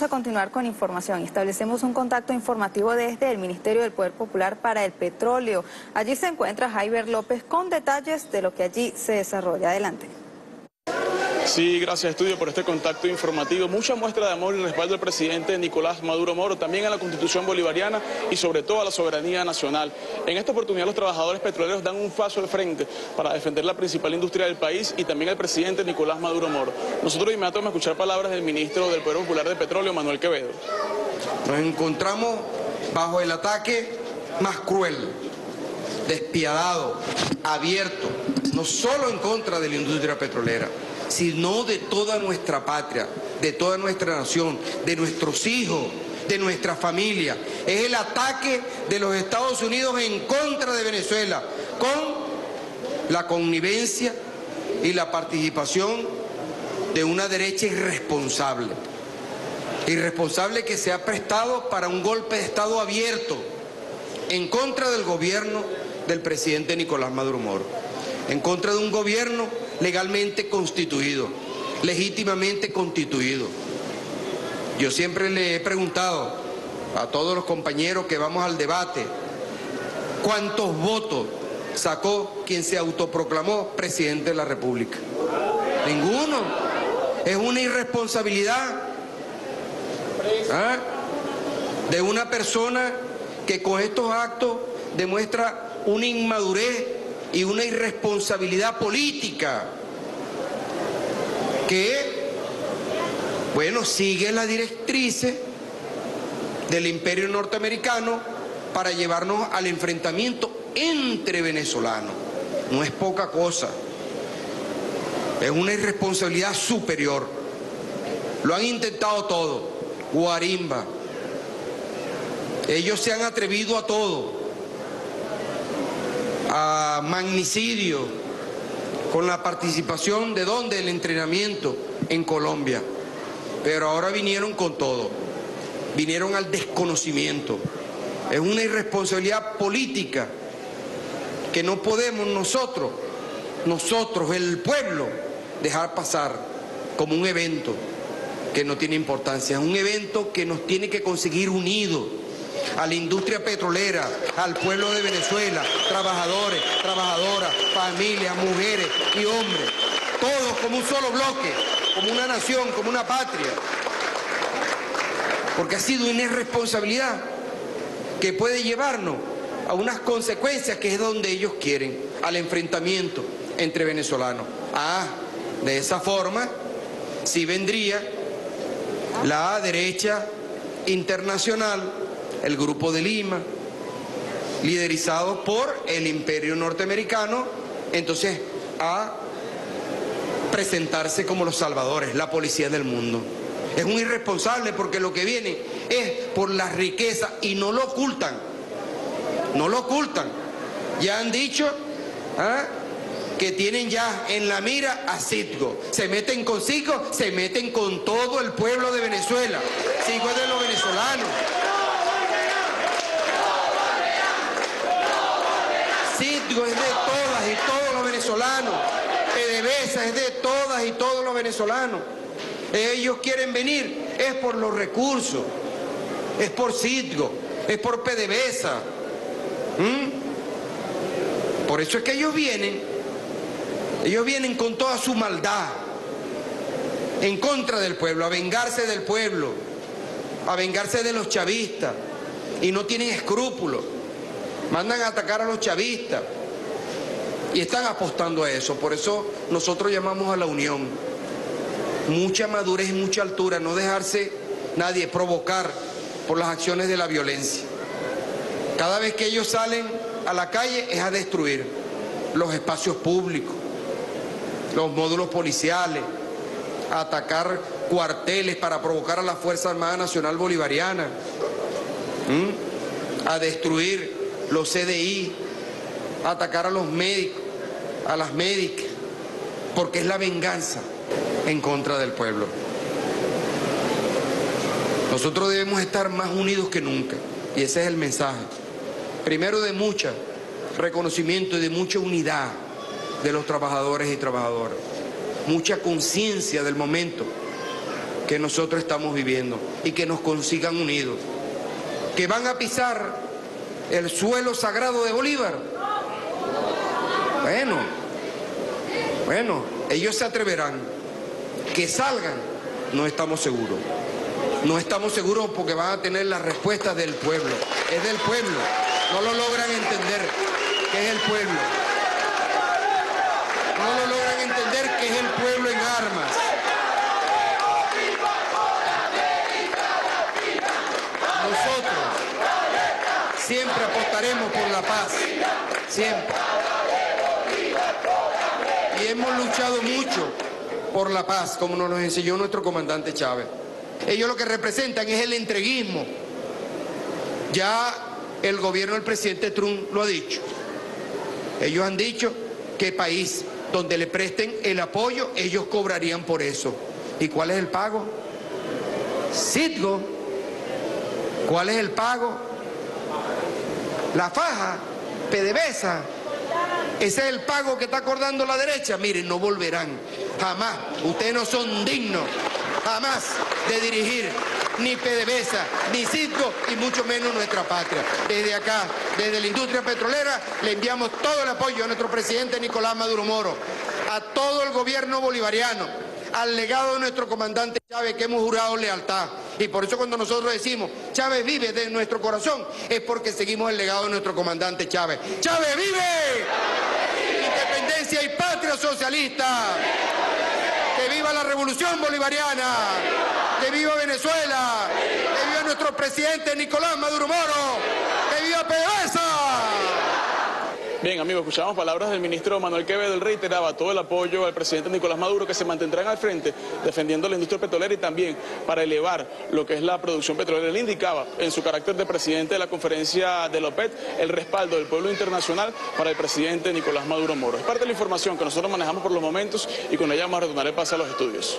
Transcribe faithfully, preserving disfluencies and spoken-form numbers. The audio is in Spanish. vamos a continuar con información. Establecemos un contacto informativo desde el Ministerio del Poder Popular para el Petróleo. Allí se encuentra Javier López con detalles de lo que allí se desarrolla. Adelante. Sí, gracias Estudio por este contacto informativo. Mucha muestra de amor y respaldo al presidente Nicolás Maduro Moro, también a la Constitución bolivariana y sobre todo a la soberanía nacional. En esta oportunidad los trabajadores petroleros dan un paso al frente para defender la principal industria del país y también al presidente Nicolás Maduro Moro. Nosotros inmediatamente vamos a escuchar palabras del ministro del Poder Popular de Petróleo, Manuel Quevedo. Nos encontramos bajo el ataque más cruel, despiadado, abierto, no solo en contra de la industria petrolera, sino de toda nuestra patria, de toda nuestra nación, de nuestros hijos, de nuestra familia. Es el ataque de los Estados Unidos en contra de Venezuela, con la connivencia y la participación de una derecha irresponsable. Irresponsable que se ha prestado para un golpe de Estado abierto en contra del gobierno del presidente Nicolás Maduro Moro, en contra de un gobierno legalmente constituido, legítimamente constituido. Yo siempre le he preguntado a todos los compañeros que vamos al debate, ¿cuántos votos sacó quien se autoproclamó presidente de la República? Ninguno. Es una irresponsabilidad ¿ah? de una persona que con estos actos demuestra una inmadurez y una irresponsabilidad política que, bueno, sigue las directrices del imperio norteamericano para llevarnos al enfrentamiento entre venezolanos. No es poca cosa, es una irresponsabilidad superior. Lo han intentado todo, guarimba. Ellos se han atrevido a todo, a magnicidio, con la participación de donde el entrenamiento en Colombia. Pero ahora vinieron con todo, vinieron al desconocimiento. Es una irresponsabilidad política que no podemos nosotros, nosotros, el pueblo, dejar pasar como un evento que no tiene importancia. Es un evento que nos tiene que conseguir unidos, a la industria petrolera, al pueblo de Venezuela, trabajadores, trabajadoras, familias, mujeres y hombres, todos como un solo bloque, como una nación, como una patria, porque ha sido una irresponsabilidad que puede llevarnos a unas consecuencias que es donde ellos quieren, al enfrentamiento entre venezolanos. Ah, de esa forma sí vendría la derecha internacional, el Grupo de Lima, liderizado por el imperio norteamericano, entonces a presentarse como los salvadores, la policía del mundo. Es un irresponsable porque lo que viene es por las riquezas y no lo ocultan, no lo ocultan. Ya han dicho ¿ah? que tienen ya en la mira a CITGO. Se meten con CITGO, se meten con todo el pueblo de Venezuela. CITGO es de los venezolanos. CITGO es de todas y todos los venezolanos, P D V S A es de todas y todos los venezolanos. Ellos quieren venir, es por los recursos, es por CITGO, es por P D V S A. ¿Mm? Por eso es que ellos vienen, ellos vienen con toda su maldad, en contra del pueblo, a vengarse del pueblo, a vengarse de los chavistas, y no tienen escrúpulos. Mandan a atacar a los chavistas y están apostando a eso. Por eso nosotros llamamos a la unión. Mucha madurez y mucha altura, no dejarse nadie provocar por las acciones de la violencia. Cada vez que ellos salen a la calle es a destruir los espacios públicos, los módulos policiales, a atacar cuarteles para provocar a la Fuerza Armada Nacional Bolivariana, ¿Mm? a destruir los C D I, atacar a los médicos, a las médicas, porque es la venganza en contra del pueblo. Nosotros debemos estar más unidos que nunca, y ese es el mensaje. Primero, de mucho reconocimiento y de mucha unidad de los trabajadores y trabajadoras, mucha conciencia del momento que nosotros estamos viviendo y que nos consigan unidos, que van a pisar el suelo sagrado de Bolívar. Bueno, bueno, ellos se atreverán, que salgan, no estamos seguros. No estamos seguros porque van a tener las respuestas del pueblo. Es del pueblo. No lo logran entender que es el pueblo. No lo logran entender que es el pueblo en armas. Nosotros siempre apostaremos por la paz. Siempre. Y hemos luchado mucho por la paz, como nos lo enseñó nuestro comandante Chávez. Ellos lo que representan es el entreguismo. Ya el gobierno del presidente Trump lo ha dicho. Ellos han dicho que país donde le presten el apoyo, ellos cobrarían por eso. ¿Y cuál es el pago? CITGO. ¿Cuál es el pago? La faja, P D V S A. Ese es el pago que está acordando la derecha. Miren, no volverán. Jamás. Ustedes no son dignos. Jamás de dirigir ni P D V S A, ni CITGO y mucho menos nuestra patria. Desde acá, desde la industria petrolera, le enviamos todo el apoyo a nuestro presidente Nicolás Maduro Moro, a todo el gobierno bolivariano, al legado de nuestro comandante Chávez, que hemos jurado lealtad. Y por eso cuando nosotros decimos Chávez vive de nuestro corazón, es porque seguimos el legado de nuestro comandante Chávez. ¡Chávez vive! Independencia y patria socialista. ¡Que viva la revolución bolivariana! ¡Que viva Venezuela! ¡Que viva nuestro presidente Nicolás Maduro Moro! ¡Que viva P D V S A! Bien, amigos, escuchamos palabras del ministro Manuel Quevedo. Él reiteraba todo el apoyo al presidente Nicolás Maduro, que se mantendrán al frente defendiendo la industria petrolera y también para elevar lo que es la producción petrolera. Él indicaba en su carácter de presidente de la conferencia de LOPET el respaldo del pueblo internacional para el presidente Nicolás Maduro Moro. Es parte de la información que nosotros manejamos por los momentos y con ella vamos a retornar el pase a los estudios.